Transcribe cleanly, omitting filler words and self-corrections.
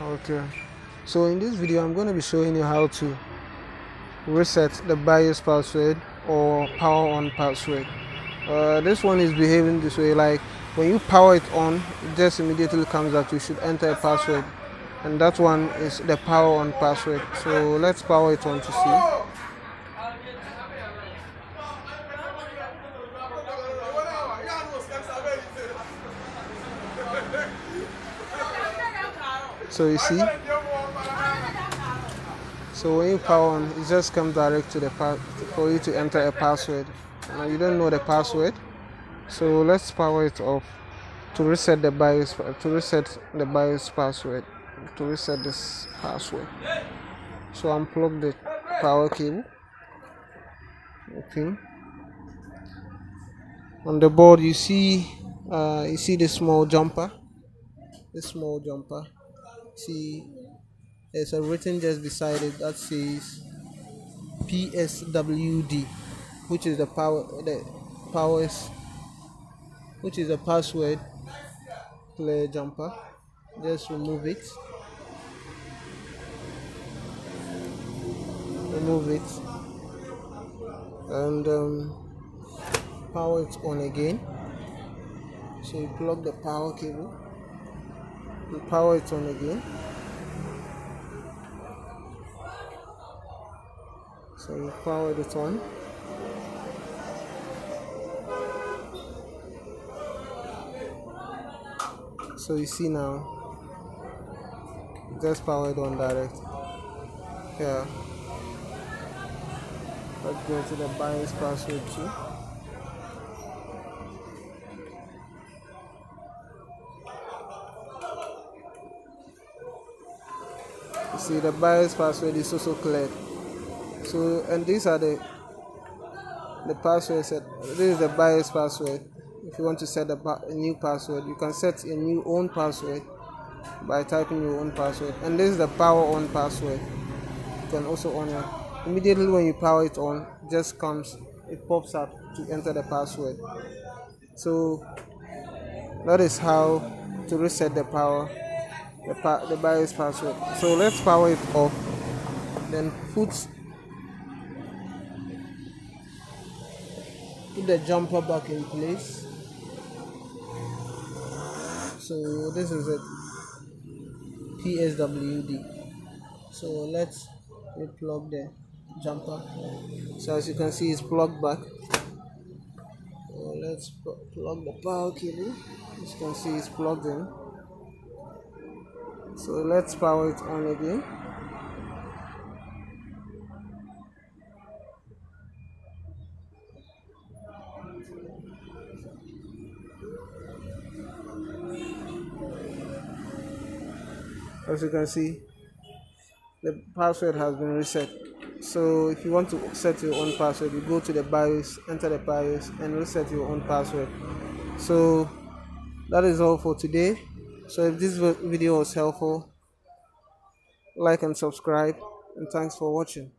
Okay, so in this video I'm going to be showing you how to reset the BIOS password or power on password. This one is behaving this way, like when you power it on, it just immediately comes that you should enter a password, and that one is the power on password. So let's power it on to see. So you see, so when you power on, it just comes direct to the for you to enter a password. Now you don't know the password, so let's power it off to reset the BIOS password, to reset this password. So unplug the power cable. Okay. On the board you see this small jumper. See, there's a written just beside it that says PSWD, which is the password player jumper. Just remove it. And power it on again. So you plug the power cable. You power it on again. So you power it on. So you see now, just power it on direct. Yeah. Let's go to the BIOS password too. See, the BIOS password is also cleared. So, and these are the passwords. This is the BIOS password. If you want to set a new password, you can set a new own password by typing your own password. And this is the power on password. You can also on it immediately when you power it on. Just comes, it pops up to enter the password. So that is how to reset the power. The BIOS password. So let's power it off, then put the jumper back in place. So this is it, PSWD. So let's plug the jumper. So as you can see, it's plugged back. So let's plug the power cable. As you can see, it's plugged in. So let's power it on again. As you can see, the password has been reset. So if you want to set your own password, you go to the BIOS, enter the BIOS, and reset your own password. So that is all for today. So if this video was helpful, like and subscribe, and thanks for watching.